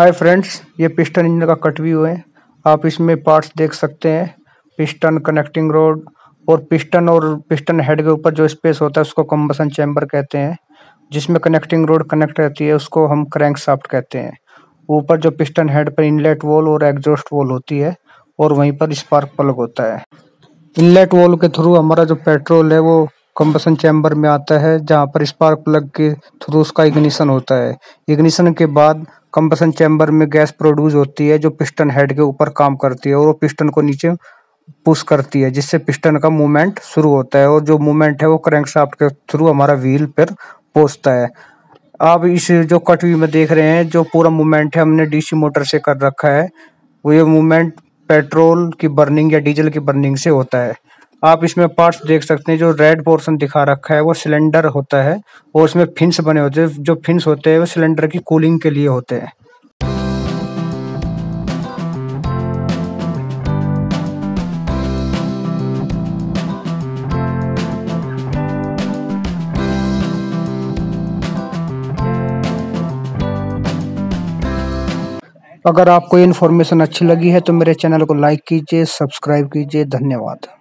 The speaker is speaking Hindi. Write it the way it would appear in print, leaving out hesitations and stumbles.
हाय फ्रेंड्स, ये पिस्टन इंजन का कट व्यू है। आप इसमें पार्ट्स देख सकते हैं, पिस्टन, कनेक्टिंग रोड और पिस्टन हेड के ऊपर जो स्पेस होता है उसको कंबसन चैम्बर कहते हैं। जिसमें कनेक्टिंग रोड कनेक्ट रहती है उसको हम क्रैंक शाफ्ट कहते हैं। ऊपर जो पिस्टन हेड पर इनलेट वॉल और एग्जॉस्ट वॉल होती है और वहीं पर स्पार्क प्लग होता है। इनलेट वॉल के थ्रू हमारा जो पेट्रोल है वो कंबसन चैम्बर में आता है, जहां पर स्पार्क प्लग के थ्रू उसका इग्निशन होता है। इग्निशन के बाद कंबसन चैम्बर में गैस प्रोड्यूस होती है जो पिस्टन हेड के ऊपर काम करती है और वो पिस्टन को नीचे पुश करती है, जिससे पिस्टन का मूवमेंट शुरू होता है और जो मूवमेंट है वो क्रैंक शाफ्ट के थ्रू हमारा व्हील पर पहुंचता है। आप इस जो कट व्यू में देख रहे हैं जो पूरा मूवमेंट है हमने डीसी मोटर से कर रखा है। वो ये मूवमेंट पेट्रोल की बर्निंग या डीजल की बर्निंग से होता है। आप इसमें पार्ट्स देख सकते हैं, जो रेड पोर्शन दिखा रखा है वो सिलेंडर होता है और उसमें फिन्स बने होते हैं। जो फिन्स होते हैं वो सिलेंडर की कूलिंग के लिए होते हैं। अगर आपको ये इन्फॉर्मेशन अच्छी लगी है तो मेरे चैनल को लाइक कीजिए, सब्सक्राइब कीजिए। धन्यवाद।